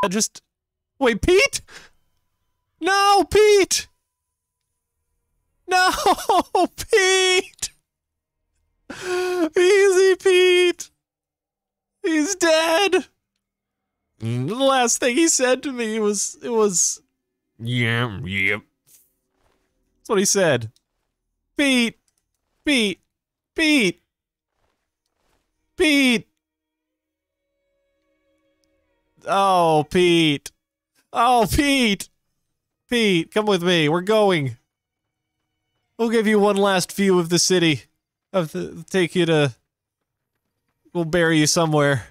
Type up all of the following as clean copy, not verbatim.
I just... Wait, Pete? No, Pete! No, Pete! Easy, Pete! He's dead! The last thing he said to me was... It was... Yep, yep. That's what he said. Pete! Pete! Pete! Pete! Oh, Pete. Oh, Pete. Pete, come with me. We're going. We'll give you one last view of the city. I'll take you to... We'll bury you somewhere.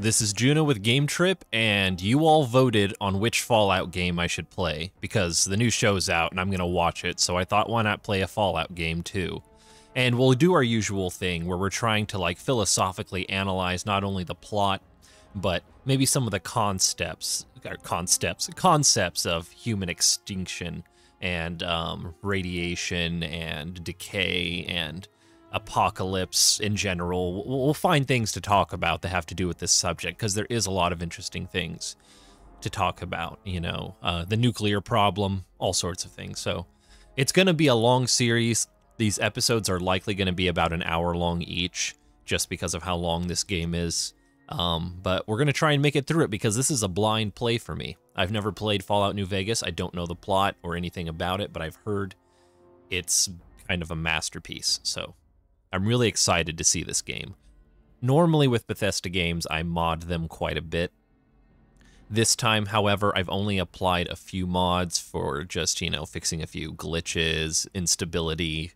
This is Juno with Gametrip, and you all voted on which Fallout game I should play, because the new show's out and I'm gonna watch it, so I thought why not play a Fallout game too. And we'll do our usual thing where we're trying to like philosophically analyze not only the plot, but maybe some of the concepts of human extinction and radiation and decay and apocalypse in general. We'll find things to talk about that have to do with this subject, because there is a lot of interesting things to talk about, you know, the nuclear problem, all sorts of things. So it's going to be a long series. These episodes are likely going to be about an hour long each, just because of how long this game is. But we're going to try and make it through it, because this is a blind play for me. I've never played Fallout New Vegas. I don't know the plot or anything about it, but I've heard it's kind of a masterpiece. So I'm really excited to see this game. Normally with Bethesda games, I mod them quite a bit. This time, however, I've only applied a few mods for just, you know, fixing a few glitches, instability,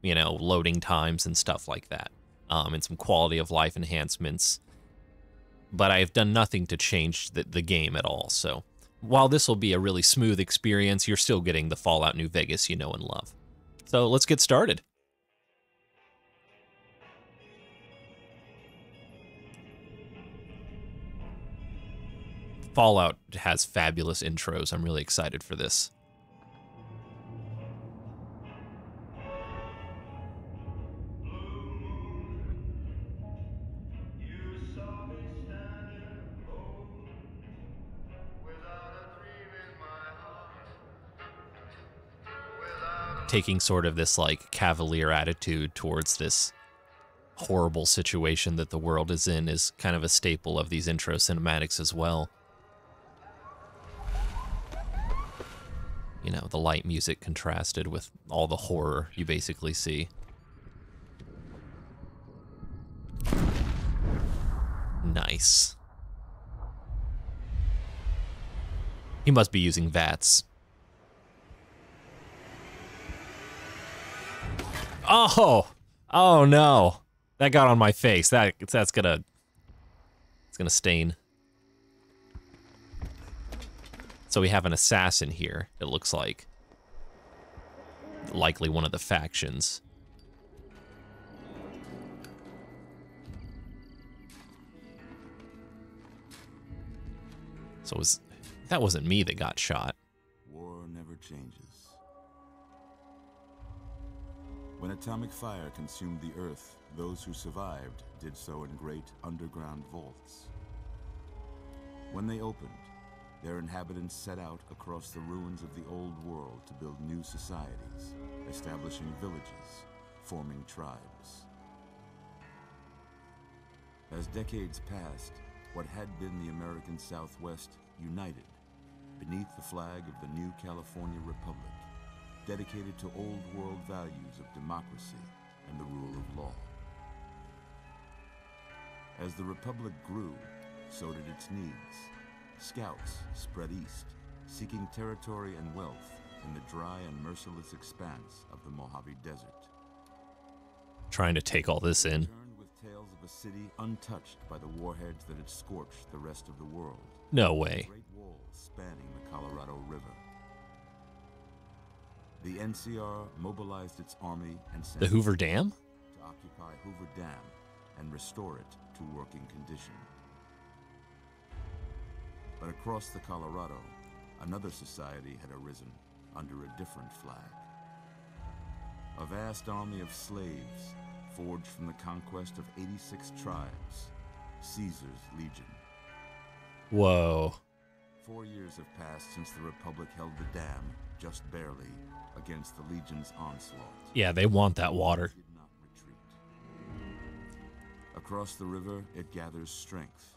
you know, loading times and stuff like that, and some quality of life enhancements. But I've done nothing to change the game at all, so while this will be a really smooth experience, you're still getting the Fallout New Vegas you know and love. So let's get started. Fallout has fabulous intros. I'm really excited for this. Taking sort of this like cavalier attitude towards this horrible situation that the world is in is kind of a staple of these intro cinematics as well. You know, the light music contrasted with all the horror you basically see. Nice. He must be using VATS. Oh! Oh no! That got on my face. That's gonna... It's gonna stain. So we have an assassin here, it looks like. Likely one of the factions. So that wasn't me that got shot. War never changes. When atomic fire consumed the earth, those who survived did so in great underground vaults. When they opened, their inhabitants set out across the ruins of the old world to build new societies, establishing villages, forming tribes. As decades passed, what had been the American Southwest united beneath the flag of the New California Republic, dedicated to old world values of democracy and the rule of law. As the Republic grew, so did its needs. Scouts spread east, seeking territory and wealth in the dry and merciless expanse of the Mojave Desert. Trying to take all this in. With tales of a city untouched by the warheads that had scorched the rest of the world. No way. Great wall spanning the Colorado River. The NCR mobilized its army and sent the Hoover Dam to occupy Hoover Dam and restore it to working condition. But across the Colorado, another society had arisen under a different flag. a vast army of slaves forged from the conquest of 86 tribes, Caesar's Legion. Whoa. 4 years have passed since the Republic held the dam, just barely, against the Legion's onslaught. Yeah, they want that water. Did not retreat. Across the river, it gathers strength.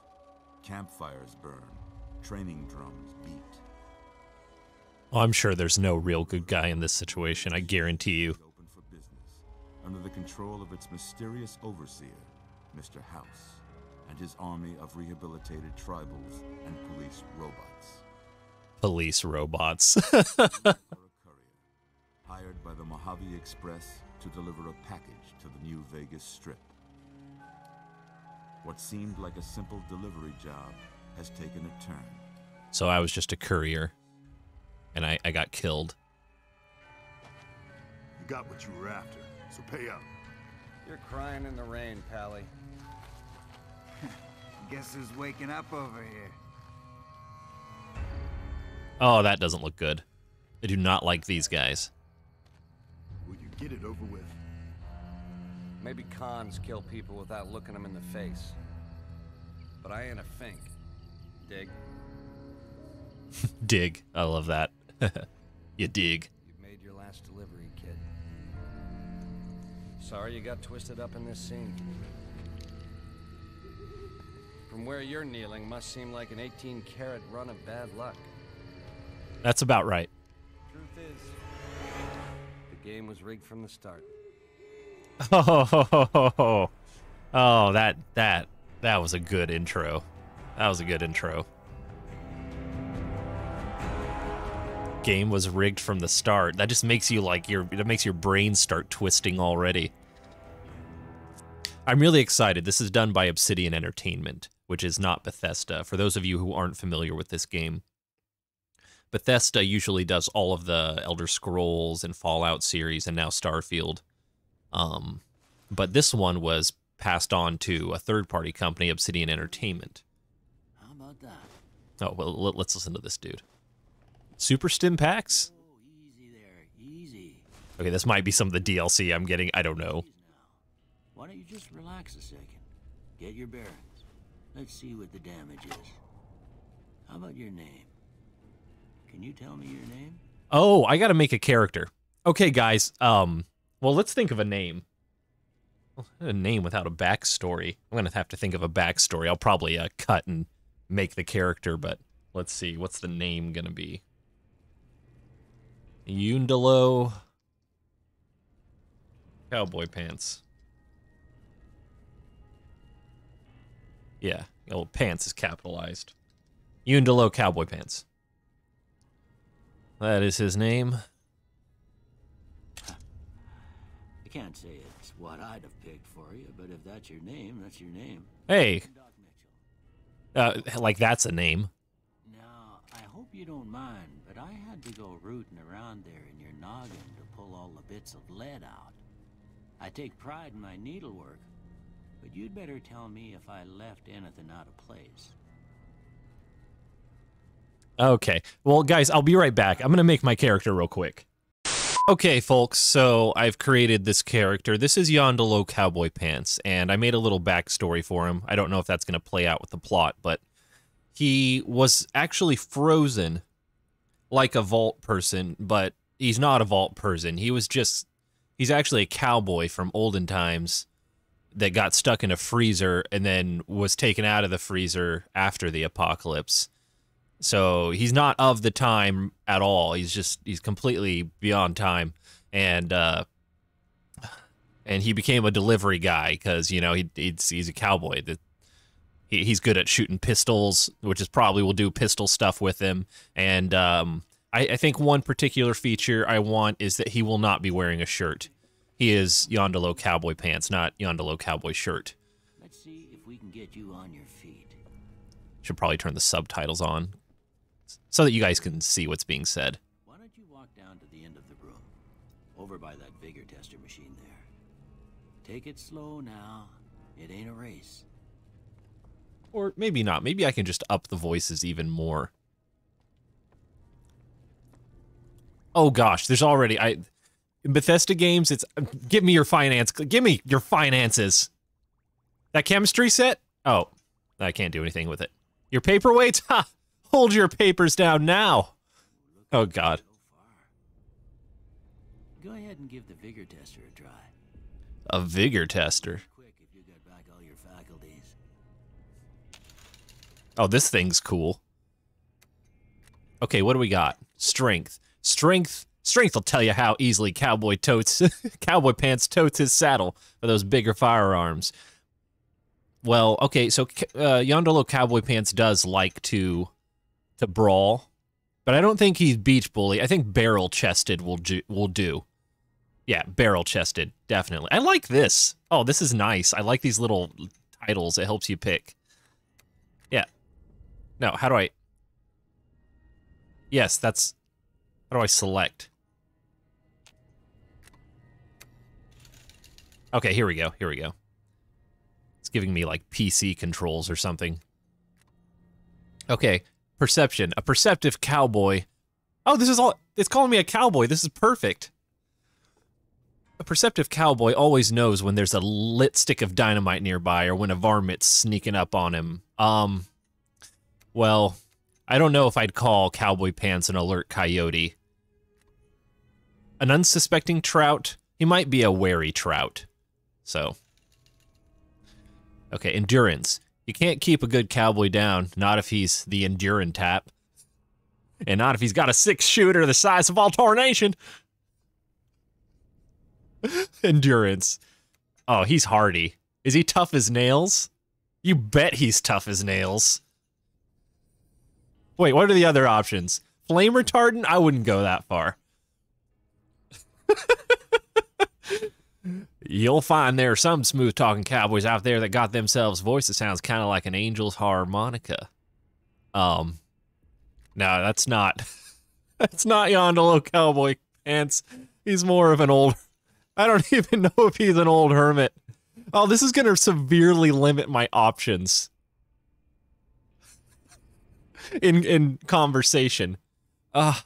Campfires burn, training drums beat. Oh, I'm sure there's no real good guy in this situation, I guarantee you. Open for business, under the control of its mysterious overseer, Mr. House, and his army of rehabilitated tribals and police robots. Police robots. Hired by the Mojave Express to deliver a package to the New Vegas Strip. What seemed like a simple delivery job has taken a turn. So I was just a courier, and I got killed. You got what you were after, so pay up. You're crying in the rain, Pally. Guess who's waking up over here? Oh, that doesn't look good. I do not like these guys. Will you get it over with? Maybe cons kill people without looking them in the face. But I ain't a fink. Dig. Dig. I love that. You dig. You've made your last delivery, kid. Sorry you got twisted up in this scene. From where you're kneeling must seem like an 18-karat run of bad luck. That's about right. Truth is, the game was rigged from the start. Oh, that was a good intro. That was a good intro. Game was rigged from the start. That just makes you like it makes your brain start twisting already. I'm really excited. This is done by Obsidian Entertainment, which is not Bethesda. For those of you who aren't familiar with this game, Bethesda usually does all of the Elder Scrolls and Fallout series and now Starfield. But this one was passed on to a third-party company, Obsidian Entertainment. How about that? Oh, well, let's listen to this dude. Super Stimpaks? Oh, easy there, easy. Okay, this might be some of the DLC I'm getting. I don't know. Why don't you just relax a second? Get your bearings. Let's see what the damage is. How about your name? Can you tell me your name? Oh, I gotta make a character. Okay, guys, well, let's think of a name. Well, a name without a backstory. I'm going to have to think of a backstory. I'll probably cut and make the character, but let's see. What's the name going to be? Yundalo Cowboy Pants. Yeah, oh, pants is capitalized. Yundalo Cowboy Pants. That is his name. Can't say it's what I'd have picked for you, but if that's your name, that's your name. Hey. Like that's a name. Now, I hope you don't mind, but I had to go rooting around there in your noggin to pull all the bits of lead out. I take pride in my needlework, but you'd better tell me if I left anything out of place. Okay. Well, guys, I'll be right back. I'm going to make my character real quick. Okay, folks, so I've created this character. This is Yondolo Cowboy Pants, and I made a little backstory for him. I don't know if that's going to play out with the plot, but he was actually frozen like a vault person, but he's not a vault person. He was just, he's actually a cowboy from olden times that got stuck in a freezer and then was taken out of the freezer after the apocalypse. So he's not of the time at all. He's just, he's completely beyond time. And he became a delivery guy because, you know, he's a cowboy. He's good at shooting pistols, which is probably we'll do pistol stuff with him. And I think one particular feature I want is that he will not be wearing a shirt. He is Yondolo Cowboy Pants, not Yondolo Cowboy Shirt. Let's see if we can get you on your feet. Should probably turn the subtitles on, so that you guys can see what's being said. Why don't you walk down to the end of the room, over by that vigor tester machine there. Take it slow now. It ain't a race. Or maybe not. Maybe I can just up the voices even more. Oh gosh, there's already I In Bethesda games, it's give me your finance. Give me your finances. That chemistry set? Oh, I can't do anything with it. Your paperweights? Ha! Hold your papers down now. Oh, God. Go ahead and give the vigor tester a try. A vigor tester? Oh, this thing's cool. Okay, what do we got? Strength. Strength. Strength will tell you how easily Cowboy Totes, Cowboy Pants totes his saddle for those bigger firearms. Well, okay, so Yondolo Cowboy Pants does like to brawl, but I don't think he's beach bully. I think barrel chested will do. Yeah, barrel chested, definitely. I like this. Oh, this is nice. I like these little titles. It helps you pick. Yeah. No, how do I? Yes, that's. How do I select? Okay, here we go. Here we go. It's giving me like PC controls or something. Okay, perception. A perceptive cowboy. Oh, this is all. It's calling me a cowboy. This is perfect. A perceptive cowboy always knows when there's a lit stick of dynamite nearby or when a varmint's sneaking up on him. Well, I don't know if I'd call Cowboy Pants an alert coyote. An unsuspecting trout? He might be a wary trout. So. Okay, endurance. You can't keep a good cowboy down, not if he's the enduring type. And not if he's got a 6-shooter the size of all tarnation. Endurance. Oh, he's hardy. Is he tough as nails? You bet he's tough as nails. Wait, what are the other options? Flame retardant? I wouldn't go that far. You'll find there are some smooth-talking cowboys out there that got themselves voice that sounds kind of like an angel's harmonica. No, that's not. That's not Yondolo Cowboy Pants. He's more of an old. I don't even know if he's an old hermit. Oh, this is going to severely limit my options. In conversation. What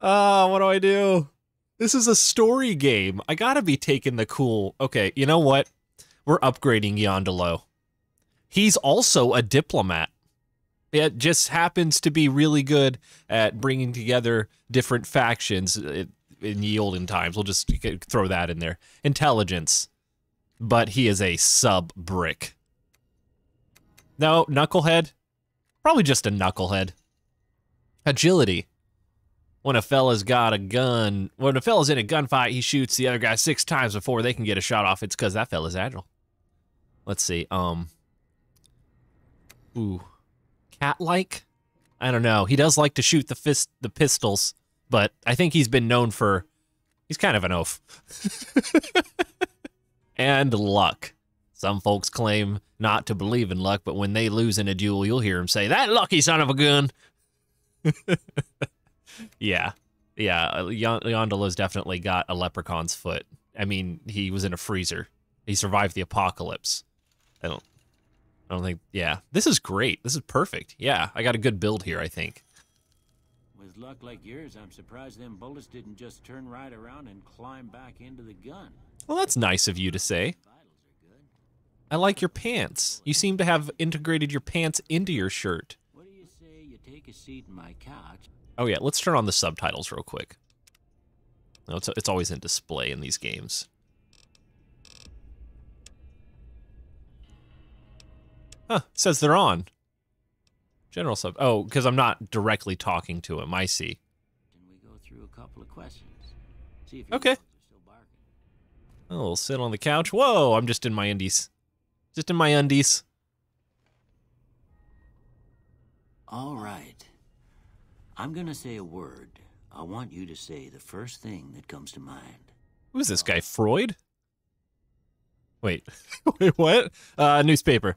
do I do? This is a story game. I gotta be taking the cool. Okay, you know what? We're upgrading Yondolo. He's also a diplomat. It just happens to be really good at bringing together different factions in ye olden times. We'll just throw that in there. Intelligence. But he is a sub-brick. No, knucklehead? Probably just a knucklehead. Agility. When a fella's got a gun, when a fella's in a gunfight, he shoots the other guy 6 times before they can get a shot off. It's because that fella's agile. Let's see. Ooh, cat-like. I don't know. He does like to shoot the pistols, but I think he's been known for. He's kind of an oaf. And luck. Some folks claim not to believe in luck, but when they lose in a duel, you'll hear them say, that lucky son of a gun! Yeah. Yeah, Yondolo's definitely got a leprechaun's foot. I mean, he was in a freezer. He survived the apocalypse. I don't think, yeah. This is great. This is perfect. Yeah, I got a good build here, I think. With luck like yours, I'm surprised them bullets didn't just turn right around and climb back into the gun. Well, that's nice of you to say. I like your pants. You seem to have integrated your pants into your shirt. What do you say you take a seat in my couch? Oh yeah, let's turn on the subtitles real quick. No, it's always in display in these games. Huh, it says they're on. General sub. Oh, because I'm not directly talking to him. I see. Can we go through a couple of questions? See if okay. Oh, we'll sit on the couch. Whoa, I'm just in my undies. Just in my undies. All right. I'm going to say a word. I want you to say the first thing that comes to mind. Who's this guy, Freud? Wait. Wait, what? Newspaper.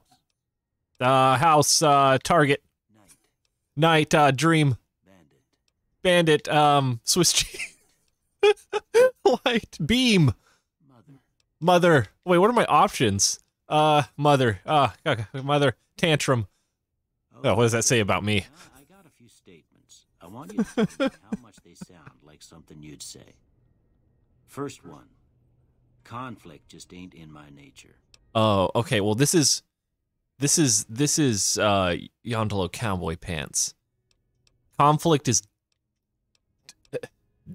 House, Target. Night, dream. Bandit, Swiss cheese. Light, beam. Mother. Wait, what are my options? Mother. Mother. Tantrum. Oh, what does that say about me? I got a few statements. I want you to tell me how much they sound like something you'd say. First one, conflict just ain't in my nature. Oh, okay. Well, this is Yondolo Cowboy Pants. Conflict is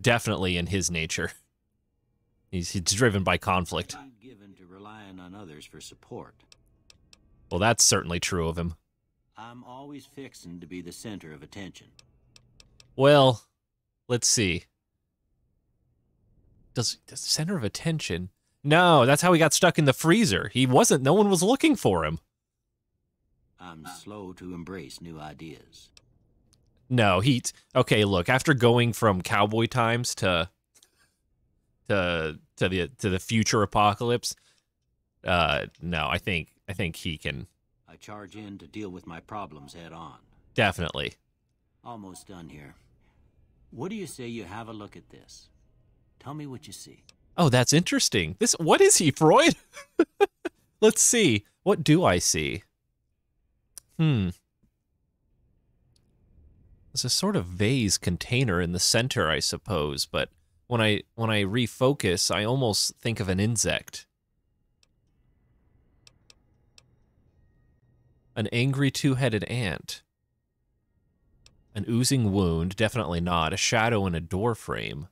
definitely in his nature. He's driven by conflict. I'm given to relying on others for support. Well, that's certainly true of him. I'm always fixing to be the center of attention. Well, let's see. Does the center of attention? No, that's how he got stuck in the freezer. He wasn't. No one was looking for him. I'm slow to embrace new ideas. No, he... Okay, look, after going from cowboy times to the future apocalypse, no, I think he can... I charge in to deal with my problems head on. Definitely. Almost done here. What do you say you have a look at this? Tell me what you see. Oh, that's interesting. This... What is he, Freud? Let's see. What do I see? Hmm. It's a sort of vase container in the center, I suppose, but when I refocus, I almost think of an insect. An angry two-headed ant. An oozing wound, definitely not. A shadow in a door frame.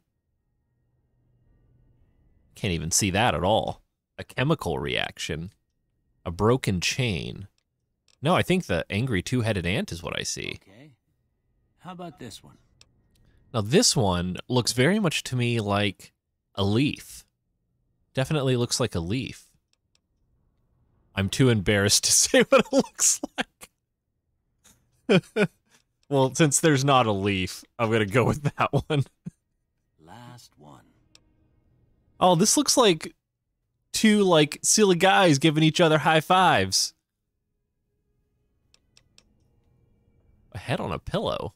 Can't even see that at all. A chemical reaction. A broken chain. No, I think the angry two-headed ant is what I see. Okay. How about this one? Now, this one looks very much to me like a leaf. Definitely looks like a leaf. I'm too embarrassed to say what it looks like. Well, since there's not a leaf, I'm going to go with that one. Last one. Oh, this looks like two, like, silly guys giving each other high fives. A head on a pillow.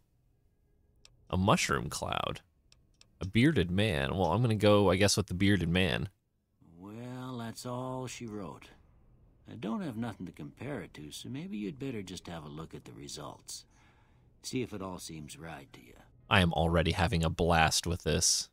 A mushroom cloud. A bearded man. Well, I'm going to go, I guess, with the bearded man. Well, that's all she wrote. I don't have nothing to compare it to, so maybe you'd better just have a look at the results. See if it all seems right to you. I am already having a blast with this.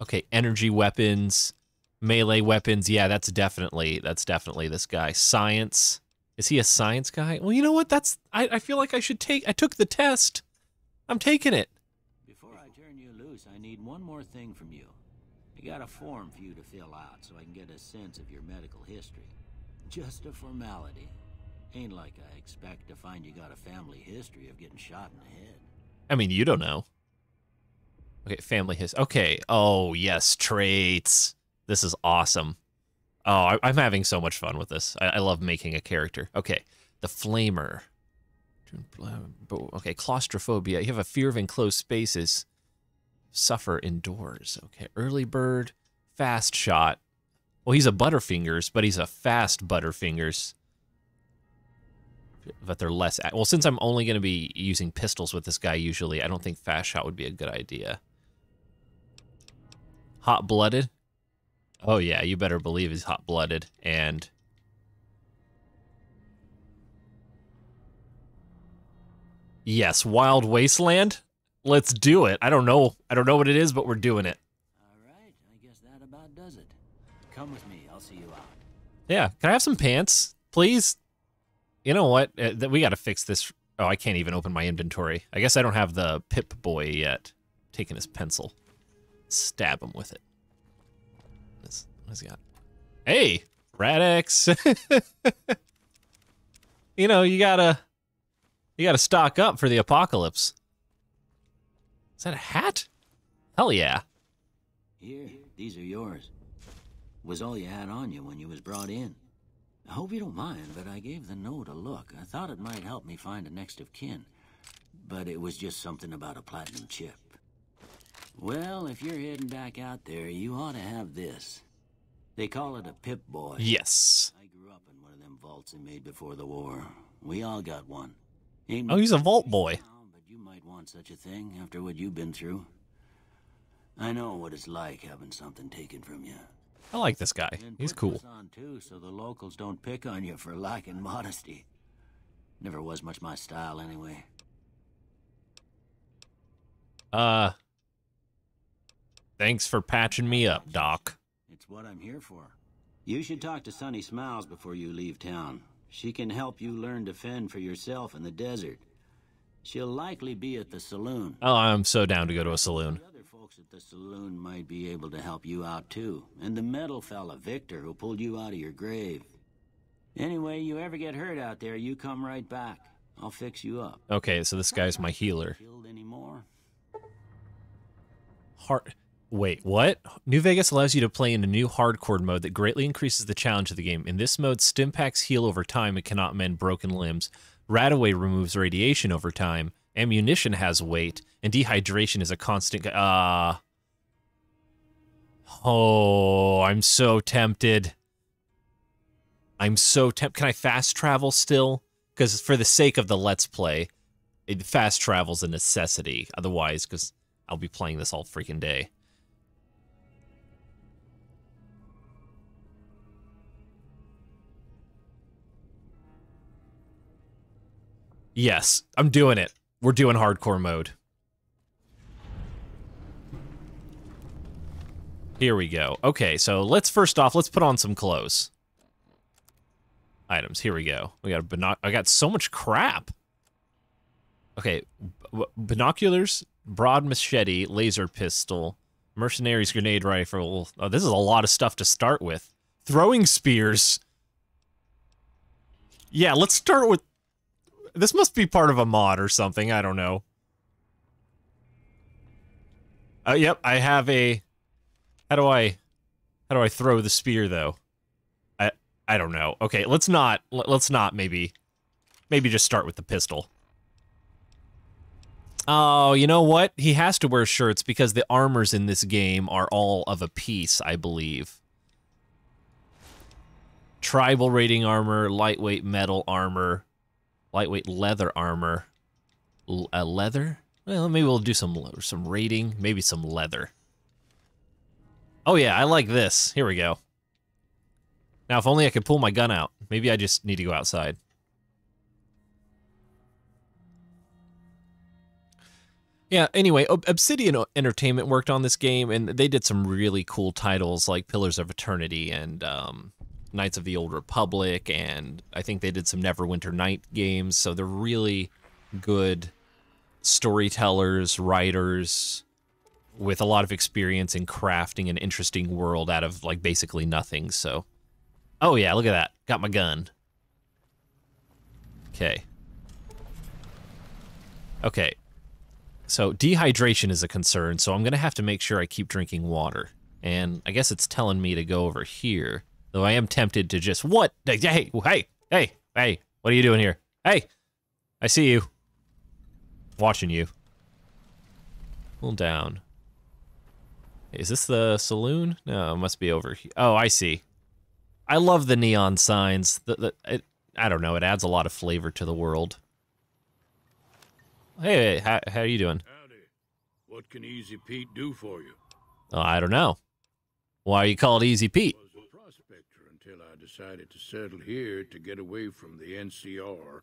Okay, energy weapons, melee weapons. Yeah, that's definitely this guy. Science. Is he a science guy? Well, you know what? That's... I feel like I should take... I took the test. I'm taking it. Before I turn you loose, I need one more thing from you. I got a form for you to fill out so I can get a sense of your medical history. Just a formality. Ain't like I expect to find you got a family history of getting shot in the head. I mean, you don't know. Okay, family history. Okay. Oh, yes, traits. This is awesome. Oh, I'm having so much fun with this. I love making a character. Okay, the flamer. Okay, claustrophobia. You have a fear of enclosed spaces. Suffer indoors. Okay, early bird, fast shot. Well, he's a Butterfingers, but he's a fast Butterfingers. But they're less... Well, since I'm only going to be using pistols with this guy usually, I don't think fast shot would be a good idea. Hot-blooded. Oh, yeah, you better believe he's hot-blooded. And... Yes, Wild Wasteland. Let's do it. I don't know what it is, but we're doing it. All right, I guess that about does it. Come with me. I'll see you out. Yeah, can I have some pants, please? You know what? We got to fix this. Oh, I can't even open my inventory. I guess I don't have the Pip-Boy yet. Taking his pencil. Stab him with it. What's he got? Hey, Radix. You know, you gotta stock up for the apocalypse. Is that a hat? Hell yeah. Here, these are yours. Was all you had on you when you was brought in. I hope you don't mind, but I gave the note a look. I thought it might help me find a next of kin. But it was just something about a platinum chip. Well, if you're heading back out there, you ought to have this. They call it a Pip-Boy. Yes. I grew up in one of them vaults they made before the war. We all got one. Oh, he's a vault boy. But you might want such a thing after what you've been through. I know what it's like having something taken from you. I like this guy. He's cool. On too, so the locals don't pick on you for lacking modesty. Never was much my style anyway. Thanks for patching me up, Doc. It's what I'm here for. You should talk to Sunny Smiles before you leave town. She can help you learn to fend for yourself in the desert. She'll likely be at the saloon. Oh, I'm so down to go to a saloon. The other folks at the saloon might be able to help you out, too. And the metal fella, Victor, who pulled you out of your grave. Anyway, you ever get hurt out there, you come right back. I'll fix you up. Okay, so this guy's my healer. Killed anymore? Heart... Wait, what? New Vegas allows you to play in a new hardcore mode that greatly increases the challenge of the game. In this mode, Stimpaks heal over time and cannot mend broken limbs. Radaway removes radiation over time. Ammunition has weight. And dehydration is a constant... Oh, I'm so tempted. I'm so tempted. Can I fast travel still? Because for the sake of the Let's Play, fast travel's a necessity. Otherwise, because I'll be playing this all freaking day. Yes, I'm doing it. We're doing hardcore mode. Here we go. Okay, so let's first off, let's put on some clothes. Items, here we go. We got a I got so much crap. Okay, binoculars, broad machete, laser pistol, mercenaries grenade rifle. Oh, this is a lot of stuff to start with. Throwing spears. Yeah, let's start with... This must be part of a mod or something, I don't know. Yep, I have a... How do I throw the spear, though? I don't know. Okay, let's not maybe just start with the pistol. Oh, you know what? He has to wear shirts because the armors in this game are all of a piece, I believe. Tribal rating armor, lightweight metal armor... Lightweight leather armor. Leather? Well, maybe we'll do some rating. Maybe some leather. Oh, yeah, I like this. Here we go. Now, if only I could pull my gun out. Maybe I just need to go outside. Yeah, anyway, Obsidian Entertainment worked on this game, and they did some really cool titles like Pillars of Eternity and... Knights of the Old Republic, and I think they did some Neverwinter Nights games, so they're really good storytellers, writers, with a lot of experience in crafting an interesting world out of, like, basically nothing, so... Oh yeah, look at that. Got my gun. Okay. Okay. So, dehydration is a concern, so I'm gonna have to make sure I keep drinking water. And I guess it's telling me to go over here. Though I am tempted to just, what? Hey, hey, hey, hey, what are you doing here? Hey, I see you. Watching you. Pull down. Is this the saloon? No, it must be over here. Oh, I see. I love the neon signs. I don't know, it adds a lot of flavor to the world. Hey, how are you doing? Howdy. What can Easy Pete do for you? Oh, I don't know. Why are you called Easy Pete? Until I decided to settle here to get away from the NCR.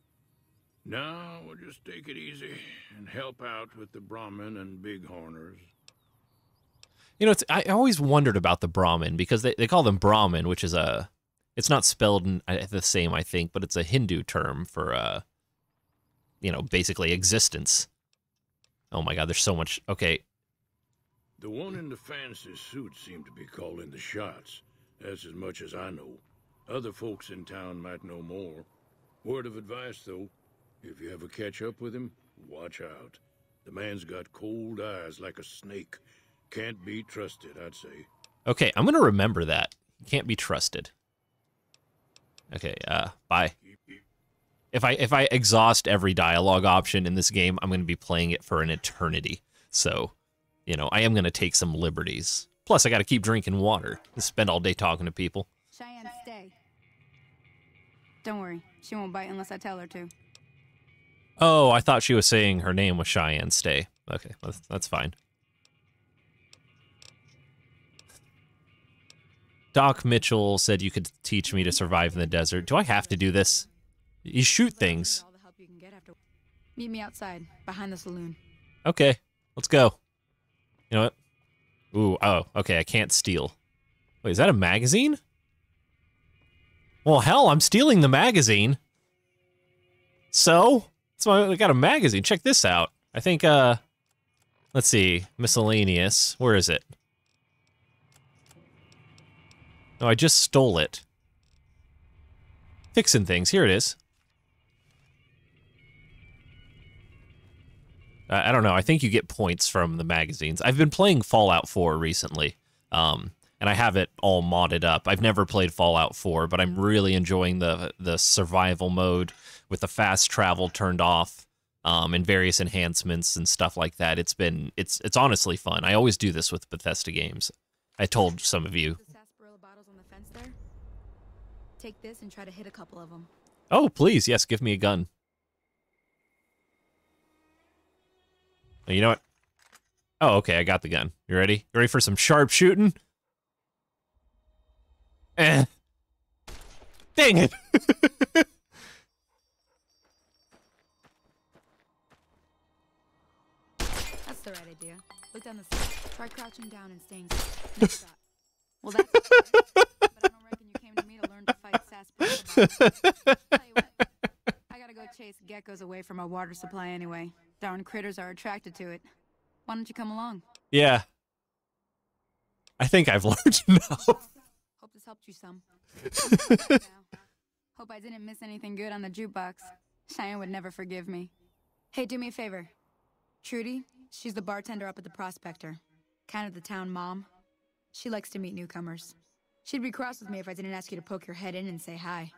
Now we'll just take it easy and help out with the Brahmin and Bighorners. You know, I always wondered about the Brahmin, because they call them Brahmin, which is a... It's not spelled in, the same, I think, but it's a Hindu term for, you know, basically existence. Oh my god, there's so much... Okay. The one in the fancy suit seemed to be calling the shots. That's as much as I know. Other folks in town might know more. Word of advice, though, if you ever catch up with him, watch out. The man's got cold eyes like a snake. Can't be trusted, I'd say. Okay, I'm gonna remember that. Can't be trusted. Okay, bye. If I exhaust every dialogue option in this game, I'm gonna be playing it for an eternity. So, you know, I am gonna take some liberties. Plus, I gotta keep drinking water and spend all day talking to people. Cheyenne, stay. Don't worry, she won't bite unless I tell her to. Oh, I thought she was saying her name was Cheyenne, stay. Okay, that's fine. Doc Mitchell said you could teach me to survive in the desert. Do I have to do this? You shoot things. Meet me outside, behind the saloon. Okay, let's go. You know what? Ooh, oh, okay, I can't steal. Wait, is that a magazine? Well, hell, I'm stealing the magazine. So? That's why I got a magazine. Check this out. I think, let's see, miscellaneous. Where is it? No, I just stole it. Fixing things. Here it is. I don't know. I think you get points from the magazines. I've been playing Fallout 4 recently, and I have it all modded up. I've never played Fallout 4, but I'm really enjoying the survival mode with the fast travel turned off, and various enhancements and stuff like that. It's honestly fun. I always do this with Bethesda games. I told some of you. The sarsaparilla bottles on the fence there. Take this and try to hit a couple of them. Oh, please, yes, give me a gun. You know what? Oh, okay, I got the gun. You ready? You ready for some sharp shooting? Eh. Dang it! That's the right idea. Look down the side. Try crouching down and staying safe. Well, that's right, but I don't reckon you came to me to learn to fight sarsaparilla. Tell you what, I gotta go chase geckos away from our water supply anyway. Darn critters are attracted to it. Why don't you come along? Yeah. I think I've learned enough. Hope this helped you some. Hope I didn't miss anything good on the jukebox. Cheyenne would never forgive me. Hey, do me a favor. Trudy, she's the bartender up at the Prospector. Kind of the town mom. She likes to meet newcomers. She'd be cross with me if I didn't ask you to poke your head in and say hi.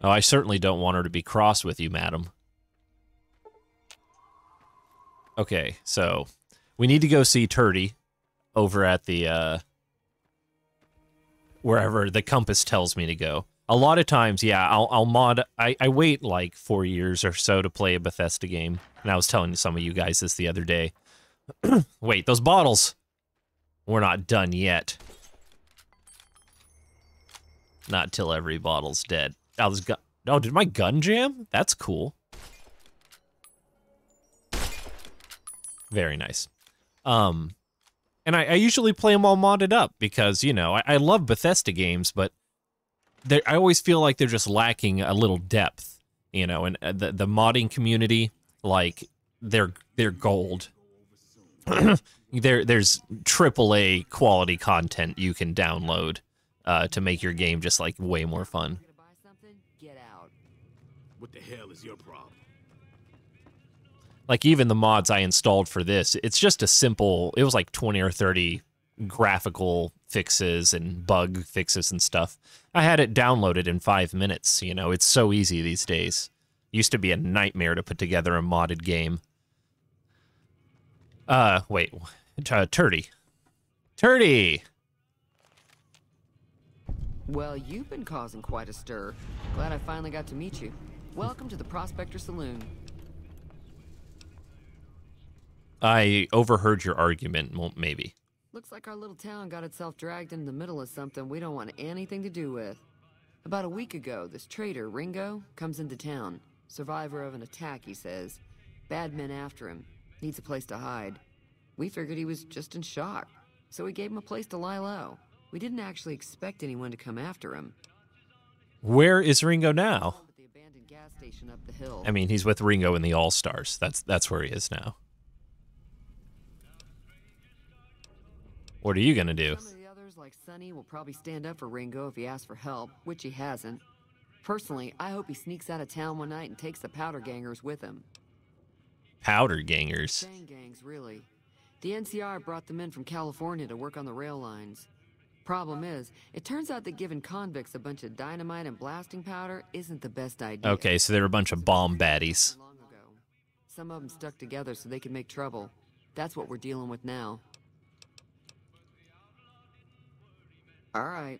Oh, I certainly don't want her to be cross with you, madam. Okay, so we need to go see Turdy over at the, wherever the compass tells me to go. A lot of times, yeah, I'll mod, I wait like 4 years or so to play a Bethesda game. And I was telling some of you guys this the other day. Wait, those bottles. We're not done yet. Not till every bottle's dead. Oh, this gun, oh, did my gun jam? That's cool. Very nice. And I usually play them all modded up because, you know, I love Bethesda games, but I always feel like they're just lacking a little depth, you know, and the modding community, like, they're gold. There's AAA quality content you can download to make your game just, like, way more fun. Get out. What the hell is your problem? Like, even the mods I installed for this, it's just a simple, it was like 20 or 30 graphical fixes and bug fixes and stuff. I had it downloaded in 5 minutes, you know, it's so easy these days. Used to be a nightmare to put together a modded game. Wait, Turdy. Turdy! Well, you've been causing quite a stir. Glad I finally got to meet you. Welcome to the Prospector Saloon. I overheard your argument, well, maybe. Looks like our little town got itself dragged into the middle of something we don't want anything to do with. About a week ago, this traitor, Ringo, comes into town. Survivor of an attack, he says. Bad men after him. Needs a place to hide. We figured he was just in shock, so we gave him a place to lie low. We didn't actually expect anyone to come after him. Where is Ringo now? At the abandoned gas station up the hill. I mean, he's with Ringo in the All-Stars. That's where he is now. What are you gonna do? Some of the others, like Sonny, will probably stand up for Ringo if he asks for help, which he hasn't. Personally, I hope he sneaks out of town one night and takes the Powder Gangers with him. Powder Gangers? Gang gangs, really. The NCR brought them in from California to work on the rail lines. Problem is, it turns out that giving convicts a bunch of dynamite and blasting powder isn't the best idea. Okay, so they're a bunch of bomb baddies. Long ago. Some of them stuck together so they could make trouble. That's what we're dealing with now. All right.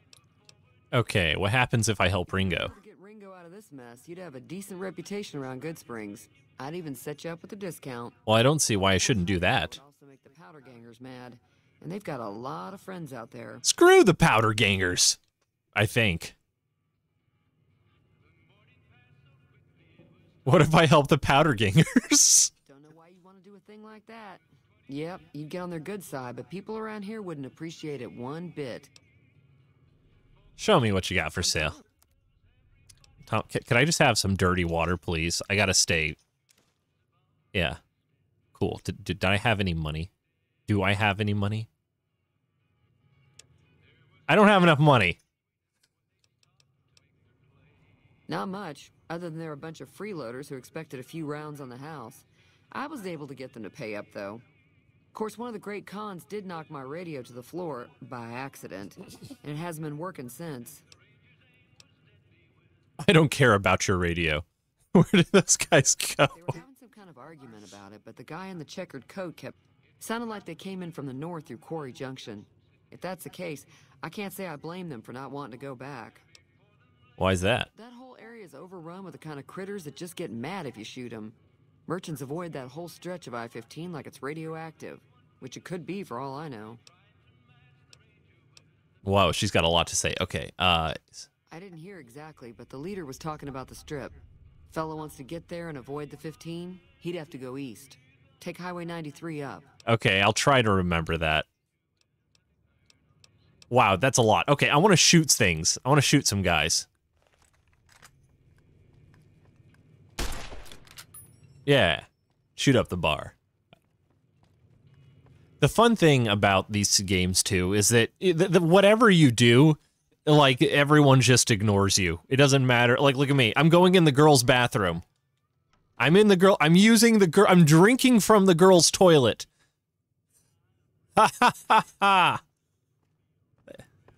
Okay, what happens if I help Ringo? If you get Ringo out of this mess, you'd have a decent reputation around Good Springs. I'd even set you up with a discount. Well, I don't see why I shouldn't do that. It would also make the Powder Gangers mad, and they've got a lot of friends out there. Screw the Powder Gangers, I think. What if I help the Powder Gangers? Don't know why you want to do a thing like that. Yep, you'd get on their good side, but people around here wouldn't appreciate it one bit. Show me what you got for sale. Tom, can I just have some dirty water, please? I gotta stay. Yeah. Cool. Did I have any money? Do I have any money? I don't have enough money. Not much, other than there were a bunch of freeloaders who expected a few rounds on the house. I was able to get them to pay up, though. Of course, one of the great cons did knock my radio to the floor by accident, and it hasn't been working since. I don't care about your radio. Where did those guys go? They were having some kind of argument about it, but the guy in the checkered coat kept... Sounded like they came in from the north through Quarry Junction. If that's the case, I can't say I blame them for not wanting to go back. Why is that? That whole area is overrun with the kind of critters that just get mad if you shoot them. Merchants avoid that whole stretch of I-15 like it's radioactive, which it could be for all I know. Whoa, she's got a lot to say. Okay, I didn't hear exactly, but the leader was talking about the Strip. Fellow wants to get there and avoid the 15, he'd have to go east. Take Highway 93 up. Okay, I'll try to remember that. Wow, that's a lot. Okay, I want to shoot things. I want to shoot some guys. Yeah, shoot up the bar. The fun thing about these games, too, is that whatever you do, like, everyone just ignores you. It doesn't matter. Like, look at me. I'm going in the girls' bathroom. I'm in the girl. I'm using the girl. I'm drinking from the girls' toilet. Ha ha ha ha.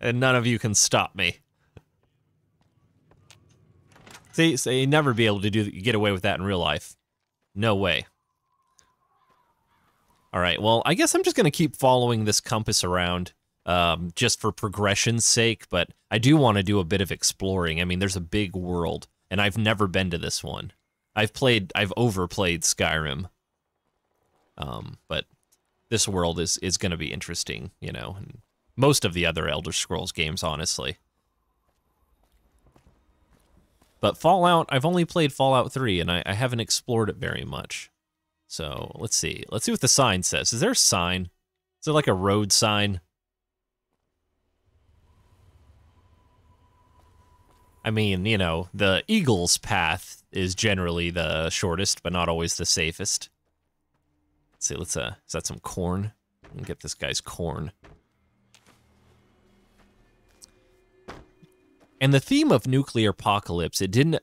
And none of you can stop me. See, so you'd never be able to get away with that in real life. No way. All right, well, I guess I'm just going to keep following this compass around just for progression's sake, but I do want to do a bit of exploring. I mean, there's a big world, and I've never been to this one. I've overplayed Skyrim. But this world is going to be interesting, you know, and most of the other Elder Scrolls games, honestly. But Fallout, I've only played Fallout 3, and I haven't explored it very much. So, let's see. Let's see what the sign says. Is there a sign? Is there like a road sign? I mean, you know, the Eagle's Path is generally the shortest, but not always the safest. Let's see, let's, is that some corn? Let me get this guy's corn. And the theme of nuclear apocalypse, I don't know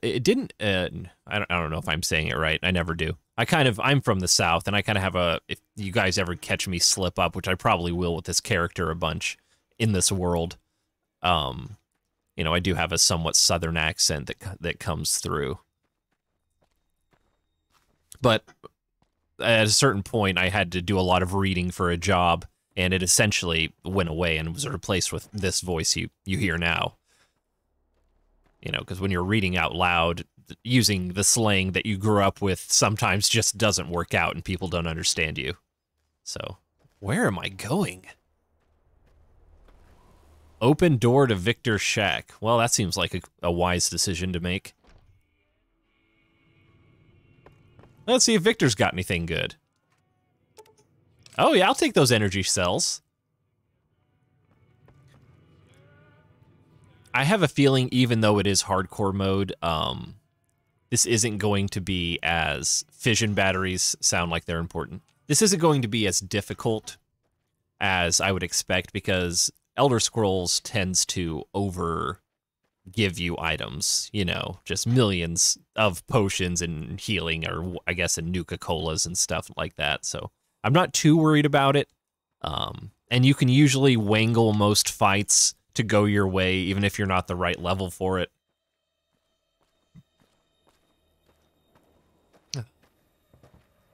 if I'm saying it right. I never do. I'm from the South, and I kind of have a, if you guys ever catch me slip up, which I probably will with this character a bunch in this world, you know, I do have a somewhat Southern accent that comes through. But at a certain point, I had to do a lot of reading for a job, and it essentially went away and was replaced with this voice you hear now. You know, because when you're reading out loud, using the slang that you grew up with sometimes just doesn't work out and people don't understand you. So, where am I going? Open door to Victor's shack. Well, that seems like a wise decision to make. Let's see if Victor's got anything good. Oh, yeah, I'll take those energy cells. I have a feeling, even though it is hardcore mode, this isn't going to be as... Fission batteries sound like they're important. This isn't going to be as difficult as I would expect, because Elder Scrolls tends to over-give you items, you know, just millions of potions and healing, or I guess in Nuka-Colas and stuff like that, so I'm not too worried about it. And you can usually wangle most fights to go your way, even if you're not the right level for it.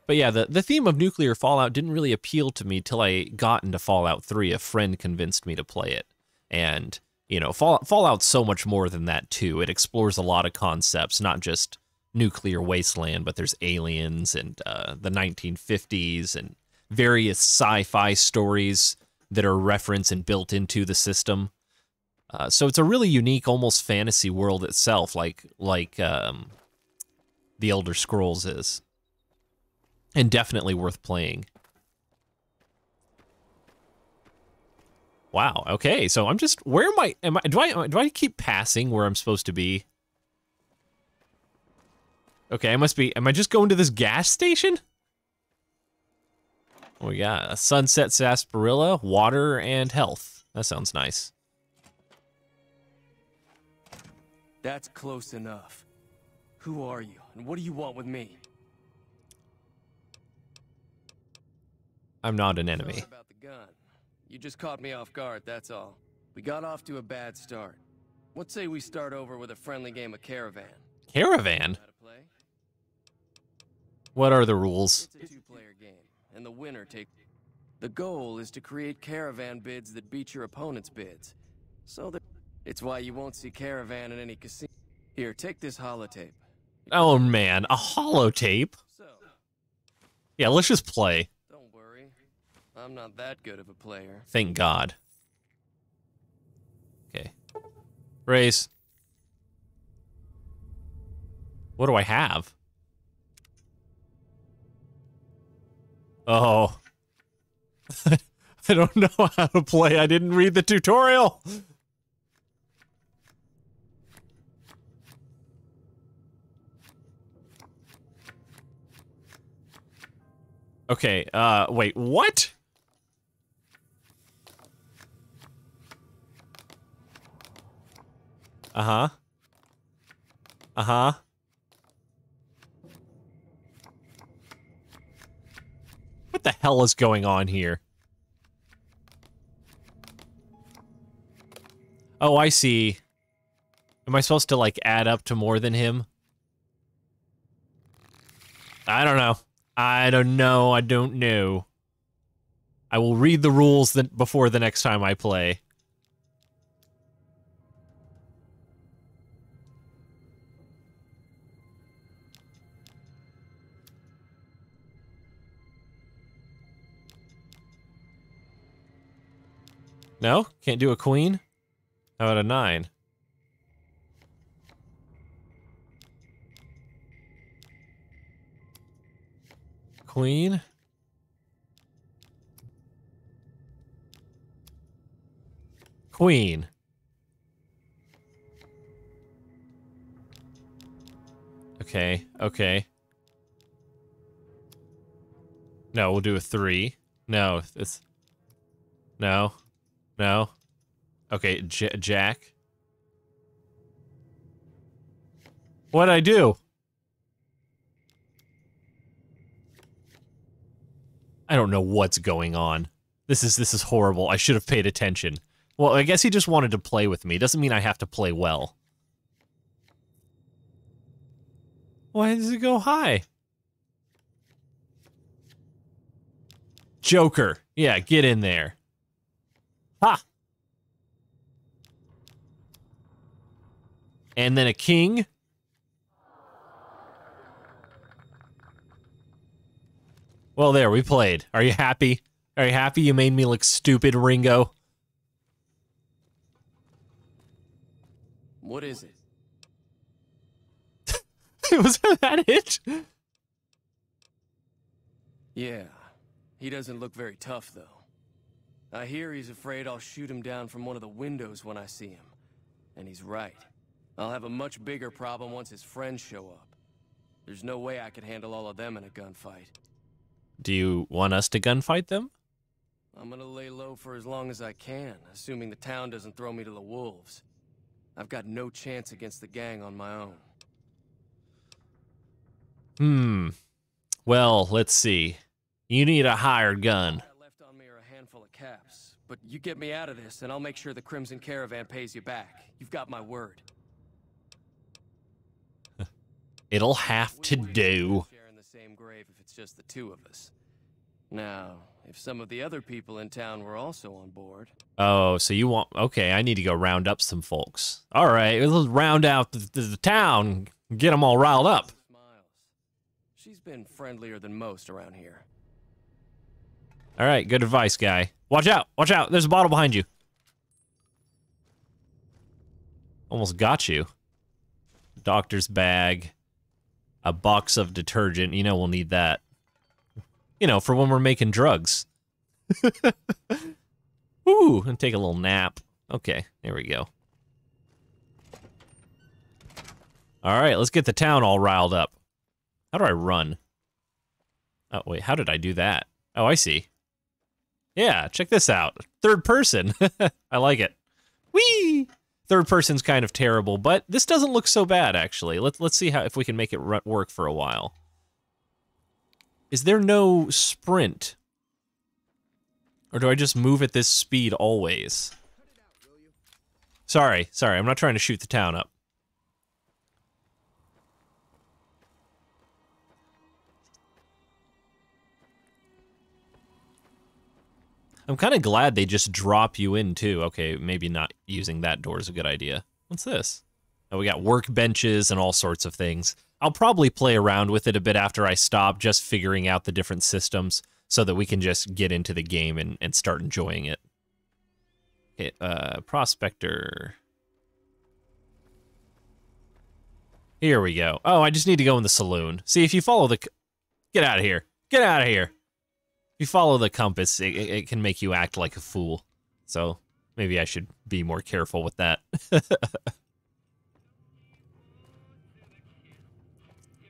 But yeah, the theme of nuclear Fallout didn't really appeal to me till I got into Fallout 3. A friend convinced me to play it. And, you know, Fallout's so much more than that, too. It explores a lot of concepts, not just nuclear wasteland, but there's aliens and the 1950s and various sci-fi stories that are referenced and built into the system. So it's a really unique, almost fantasy world itself, like the Elder Scrolls is. And definitely worth playing. Wow. Okay. So I'm just, where am I? Do I keep passing where I'm supposed to be? Okay. I must be. Am I just going to this gas station? Oh yeah, a sunset sarsaparilla, water, and health. That sounds nice. That's close enough. Who are you, and what do you want with me? I'm not an enemy. About the gun. You just caught me off guard, that's all. We got off to a bad start. What say we start over with a friendly game of Caravan? Caravan? What are the rules? It's a two-player game, and the winner takes... The goal is to create Caravan bids that beat your opponent's bids. So that... It's why you won't see Caravan in any casino. Here, take this holotape. Oh, man, a holotape? Yeah, let's just play. I'm not that good of a player. Thank God. Okay. Raise. What do I have? Oh. I don't know how to play. I didn't read the tutorial. Okay, wait, what? Uh-huh. Uh-huh. What the hell is going on here? Oh, I see. Am I supposed to, like, add up to more than him? I don't know. I don't know. I will read the rules before the next time I play. No? Can't do a queen? How about a 9? Queen? Queen. Okay, okay. No, we'll do a 3. No, it's... No. No. Okay, Jack. What'd I do? I don't know what's going on. This is horrible. I should have paid attention. Well, I guess he just wanted to play with me. Doesn't mean I have to play well. Why does it go high? Joker. Yeah, get in there. Ha! And then a king. Well, there, we played. Are you happy? Are you happy you made me look stupid, Ringo? What is it? Was that it? Yeah. He doesn't look very tough, though. I hear he's afraid I'll shoot him down from one of the windows when I see him. And he's right. I'll have a much bigger problem once his friends show up. There's no way I could handle all of them in a gunfight. Do you want us to gunfight them? I'm gonna lay low for as long as I can, assuming the town doesn't throw me to the wolves. I've got no chance against the gang on my own. Hmm. Well, let's see. You need a hired gun. Caps, but you get me out of this and I'll make sure the Crimson Caravan pays you back. You've got my word. It'll have to do. Share in the same grave if it's just the two of us. Now, if some of the other people in town were also on board. Oh, so you want... Okay, I need to go round up some folks. All right, let's round out the town, get them all riled up. She's been friendlier than most around here. All right, good advice, guy. Watch out! Watch out! There's a bottle behind you. Almost got you. Doctor's bag. A box of detergent. You know we'll need that. You know, for when we're making drugs. Ooh, and take a little nap. Okay, there we go. All right, let's get the town all riled up. How do I run? Oh, wait, how did I do that? Oh, I see. Yeah, check this out. Third person. I like it. Whee! Third person's kind of terrible, but this doesn't look so bad, actually. Let's see how if we can make it work for a while. Is there no sprint? Or do I just move at this speed always? Sorry, I'm not trying to shoot the town up. I'm kind of glad they just drop you in, too. Okay, maybe not using that door is a good idea. What's this? Oh, we got workbenches and all sorts of things. I'll probably play around with it a bit after I stop, just figuring out the different systems so that we can just get into the game and start enjoying it. Okay, Prospector. Here we go. Oh, I just need to go in the saloon. See, if you follow the... Get out of here. Get out of here. If you follow the compass, it can make you act like a fool. So maybe I should be more careful with that. Let's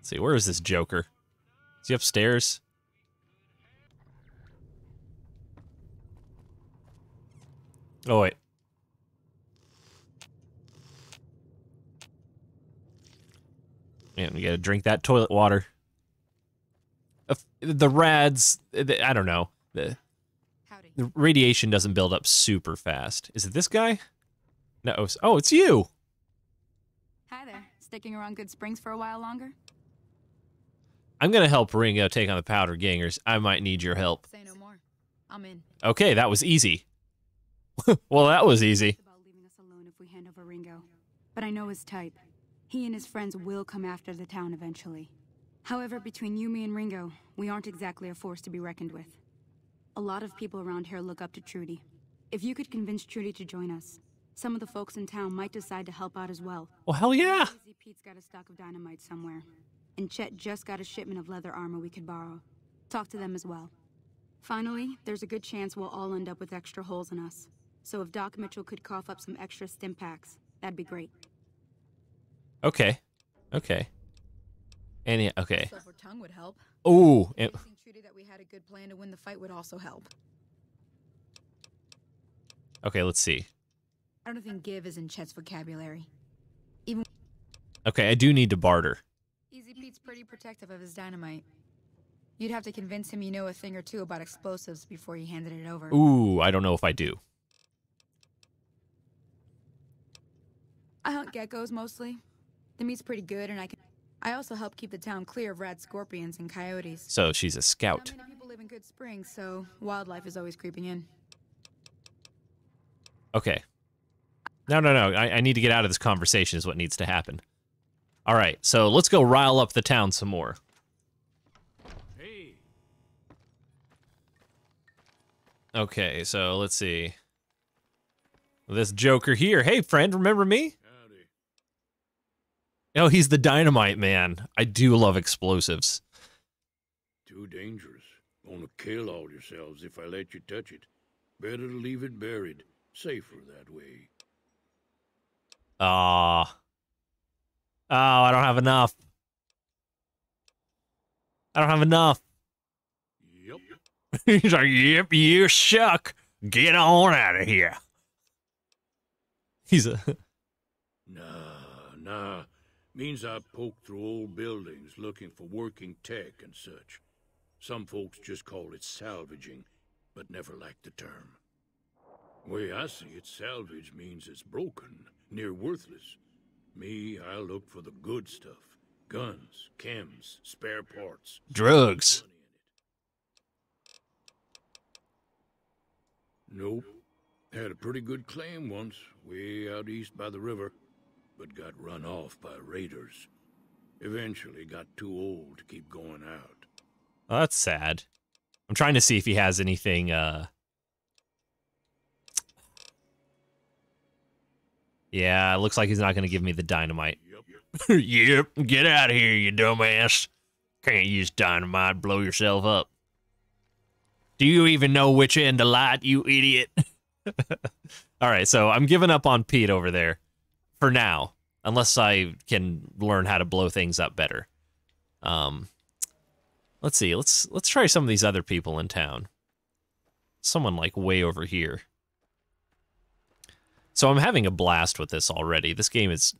see, where is this Joker? Is he upstairs? Oh, wait. Man, we gotta drink that toilet water. The rads, I don't know. The radiation doesn't build up super fast. Is it this guy? No. Oh, it's you. Hi there. Sticking around Good Springs for a while longer? I'm going to help Ringo take on the Powder Gangers. I might need your help. Say no more. I'm in. Okay, that was easy. Well, that was easy. About leaving us alone if we hand over Ringo. But I know his type. He and his friends will come after the town eventually. However, between you, me, and Ringo, we aren't exactly a force to be reckoned with. A lot of people around here look up to Trudy. If you could convince Trudy to join us, some of the folks in town might decide to help out as well. Well, hell yeah! Easy Pete's got a stock of dynamite somewhere, and Chet just got a shipment of leather armor we could borrow. Talk to them as well. Finally, there's a good chance we'll all end up with extra holes in us. So if Doc Mitchell could cough up some extra Stimpaks, that'd be great. Okay. Okay. Any okay. Oh, okay, let's see. I don't think give is in Chet's vocabulary. Even okay, I do need to barter. Easy Pete's pretty protective of his dynamite. You'd have to convince him you know a thing or two about explosives before you handed it over. Ooh, I don't know if I do. I hunt geckos mostly. The meat's pretty good, and I also help keep the town clear of rad scorpions and coyotes. So she's a scout. Not many people live in Good Springs, so wildlife is always creeping in. Okay. No. I need to get out of this conversation is what needs to happen. All right, so let's go rile up the town some more. Hey. Okay, so let's see. This Joker here. Hey, friend, remember me? Oh, he's the dynamite man. I do love explosives. Too dangerous. Gonna kill all yourselves if I let you touch it. Better to leave it buried. Safer that way. Oh, I don't have enough. Yep. He's like, yep, you suck. Get on out of here. He's a... Nah. Means I poke through old buildings looking for working tech and such. Some folks just call it salvaging, but never like the term. The way I see it, salvage means it's broken, near worthless. Me, I look for the good stuff. Guns, chems, spare parts. Drugs. Nope. Had a pretty good claim once, way out east by the river. But got run off by raiders. Eventually got too old to keep going out. Oh, that's sad. I'm trying to see if he has anything, Yeah, it looks like he's not going to give me the dynamite. Yep. Yep, get out of here, you dumbass. Can't use dynamite, blow yourself up. Do you even know which end to light, you idiot? All right, so I'm giving up on Pete over there for now, unless I can learn how to blow things up better. Let's see. Let's try some of these other people in town. Someone like way over here. So I'm having a blast with this already. This game is...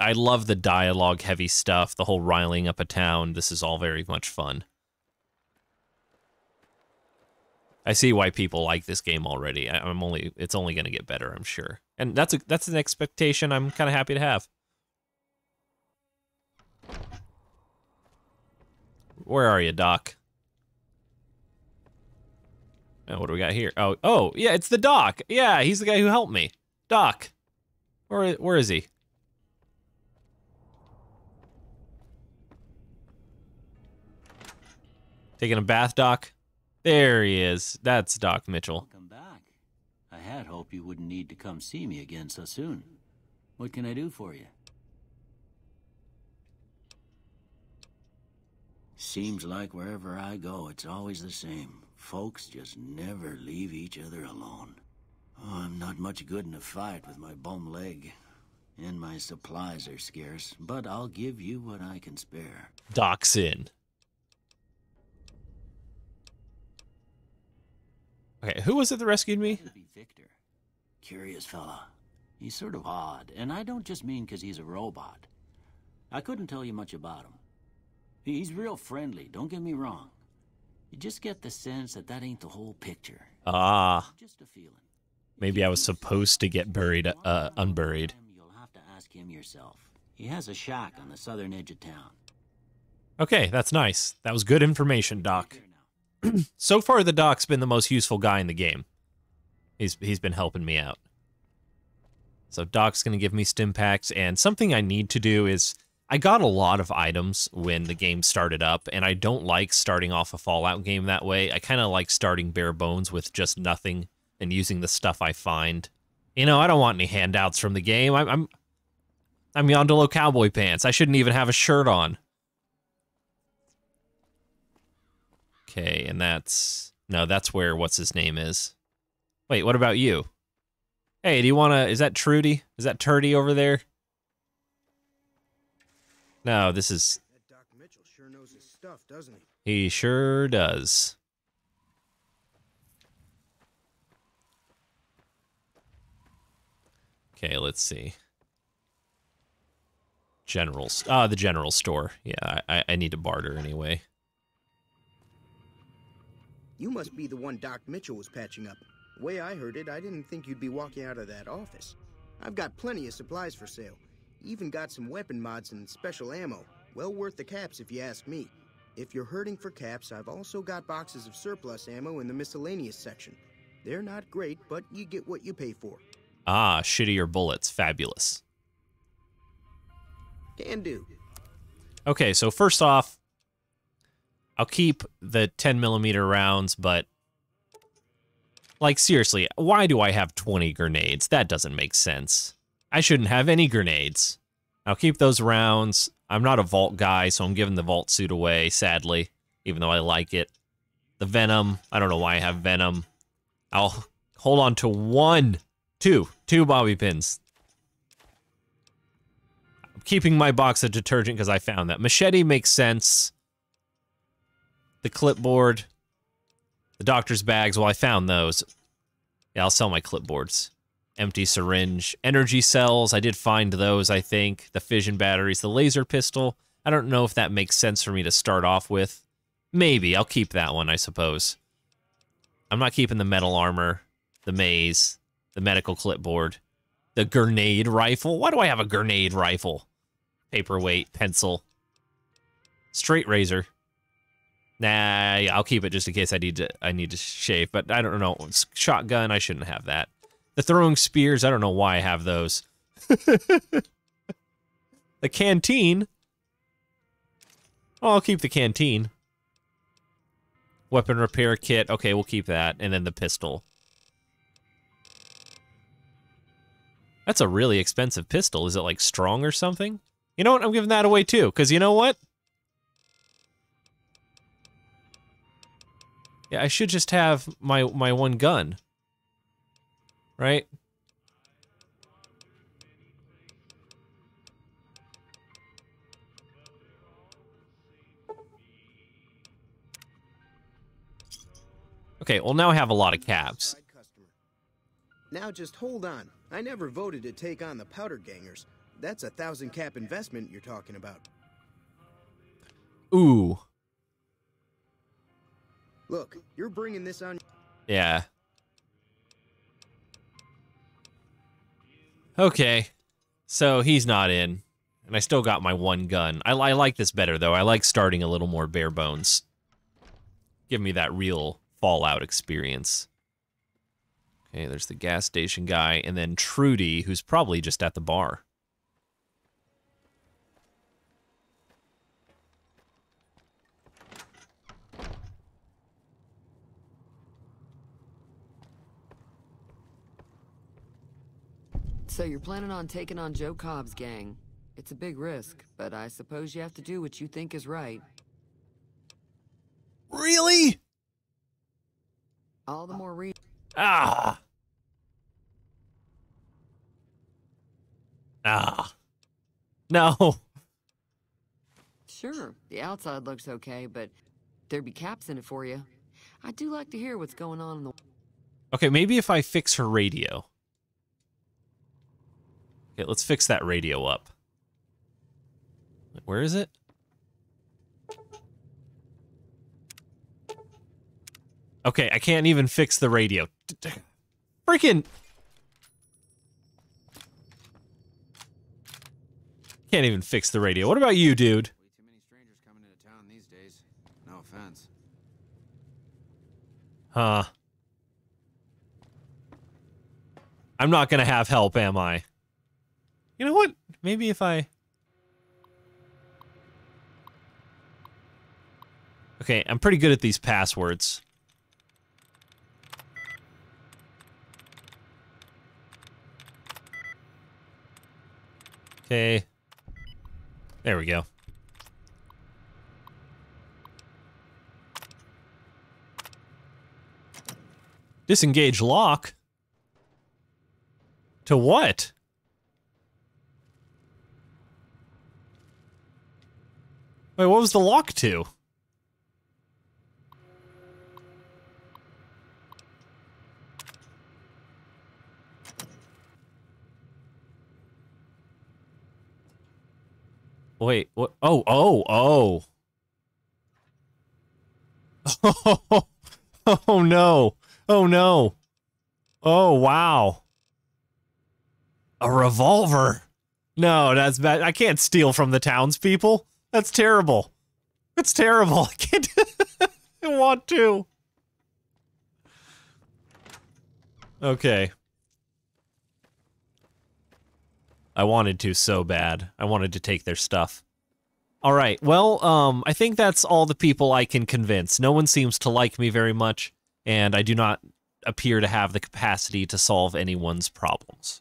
I love the dialogue-heavy stuff, the whole riling up a town. This is all very much fun. I see why people like this game already. It's only going to get better, I'm sure. And that's an expectation I'm kind of happy to have. Where are you, Doc? Oh, what do we got here? Oh, yeah, it's the Doc. Yeah, he's the guy who helped me. Doc, where is he? Taking a bath, Doc? There he is. That's Doc Mitchell. Welcome back. I had hoped you wouldn't need to come see me again so soon. What can I do for you? Seems like wherever I go, it's always the same. Folks just never leave each other alone. Oh, I'm not much good in a fight with my bum leg. And my supplies are scarce, but I'll give you what I can spare. Doc's in. Okay, who was it that rescued me? It'd be Victor. Curious fella. He's sort of odd, and I don't just mean because he's a robot. I couldn't tell you much about him. He's real friendly, don't get me wrong. You just get the sense that that ain't the whole picture. Ah. Just a feeling. Maybe I was supposed to get unburied. You'll have to ask him yourself. He has a shack on the southern edge of town. Okay, that's nice. That was good information, Doc. So far, the Doc's been the most useful guy in the game. He's been helping me out. So Doc's going to give me Stimpaks, and something I need to do is... I got a lot of items when the game started up, and I don't like starting off a Fallout game that way. I kind of like starting bare bones with just nothing and using the stuff I find. You know, I don't want any handouts from the game. I'm Yondolo Cowboy Pants. I shouldn't even have a shirt on. Okay, and that's... No, that's where what's-his-name is. Wait, what about you? Hey, do you want to... Is that Trudy? Is that Turdy over there? No, this is... That Doc Mitchell sure knows his stuff, doesn't he? He sure does. Okay, let's see. General's... Ah, the general store. Yeah, I need to barter anyway. You must be the one Doc Mitchell was patching up. The way I heard it, I didn't think you'd be walking out of that office. I've got plenty of supplies for sale. Even got some weapon mods and special ammo. Well worth the caps if you ask me. If you're hurting for caps, I've also got boxes of surplus ammo in the miscellaneous section. They're not great, but you get what you pay for. Ah, shittier bullets. Fabulous. Can do. Okay, so first off, I'll keep the 10mm rounds, but, like, seriously, why do I have 20 grenades? That doesn't make sense. I shouldn't have any grenades. I'll keep those rounds. I'm not a vault guy, so I'm giving the vault suit away, sadly, even though I like it. The venom, I don't know why I have venom. I'll hold on to two bobby pins. I'm keeping my box of detergent because I found that. Machete makes sense. The clipboard, the doctor's bags. Well, I found those. Yeah, I'll sell my clipboards. Empty syringe, energy cells. I did find those, I think. The fission batteries, the laser pistol. I don't know if that makes sense for me to start off with. Maybe. I'll keep that one, I suppose. I'm not keeping the metal armor, the maze, the medical clipboard, the grenade rifle. Why do I have a grenade rifle? Paperweight, pencil, straight razor. Nah, I'll keep it just in case I need to shave, but I don't know. Shotgun, I shouldn't have that. The throwing spears, I don't know why I have those. The canteen. Oh, I'll keep the canteen. Weapon repair kit. Okay, we'll keep that. And then the pistol. That's a really expensive pistol. Is it like strong or something? You know what? I'm giving that away too, because you know what? Yeah, I should just have my one gun. right? Okay, well now I have a lot of cabs. Now just hold on. I never voted to take on the Powder Gangers. That's a 1,000 cap investment you're talking about. Ooh. Look, you're bringing this on. Yeah. Okay. So he's not in. And I still got my one gun. I like this better, though. I like starting a little more bare bones. Give me that real Fallout experience. Okay, there's the gas station guy, and then Trudy, who's probably just at the bar. So you're planning on taking on Joe Cobb's gang. It's a big risk, but I suppose you have to do what you think is right. Really? All the more reason. Ah! Ah. No. Sure, the outside looks okay, but there'd be caps in it for you. I do like to hear what's going on in the... Okay, maybe if I fix her radio. Okay, let's fix that radio up. Where is it? Okay, I can't even fix the radio. Freaking... Can't even fix the radio. What about you, dude? Way too many strangers coming into town these days. No offense. Huh. I'm not gonna have help, am I? You know what? Maybe if I... Okay, I'm pretty good at these passwords. Okay. There we go. Disengage lock? To what? Wait, what was the lock to? Wait, what? Oh. Oh, no. Oh, no. Oh, wow. A revolver. No, that's bad. I can't steal from the townspeople. That's terrible. That's terrible. I can't. I want to. Okay. I wanted to so bad. I wanted to take their stuff. All right. Well, I think that's all the people I can convince. No one seems to like me very much, and I do not appear to have the capacity to solve anyone's problems.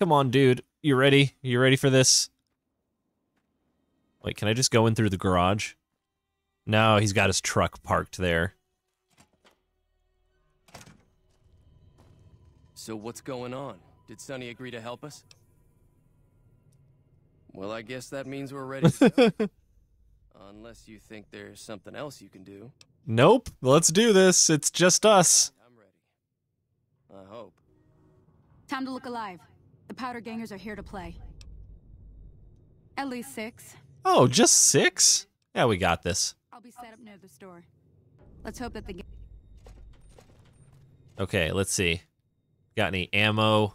Come on, dude. You ready? You ready for this? Wait, can I just go in through the garage? No, he's got his truck parked there. So what's going on? Did Sonny agree to help us? Well, I guess that means we're ready. Unless you think there's something else you can do. Nope, let's do this. It's just us. I'm ready. I hope. Time to look alive. The Powder Gangers are here to play. At least 6. Oh, just 6? Yeah, we got this. I'll be set up near the store. Let's hope that the... Okay, let's see. Got any ammo?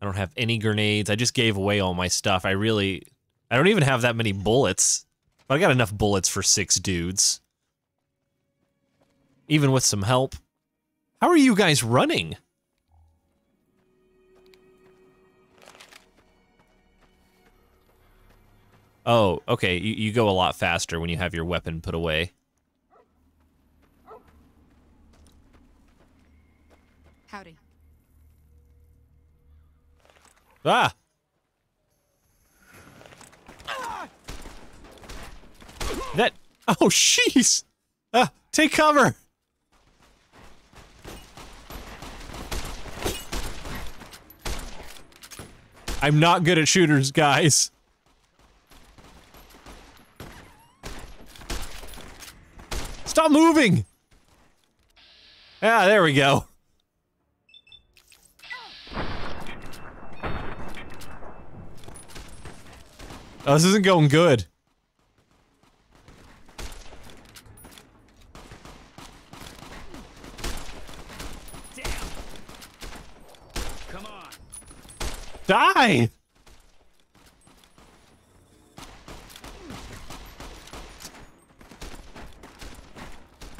I don't have any grenades. I just gave away all my stuff. I don't even have that many bullets. But I got enough bullets for 6 dudes. Even with some help. How are you guys running? Oh, okay, you go a lot faster when you have your weapon put away. Howdy. Ah! Oh, jeez! Take cover! I'm not good at shooters, guys. Stop moving! Ah, there we go. Oh, this isn't going good. Damn. Come on. Die!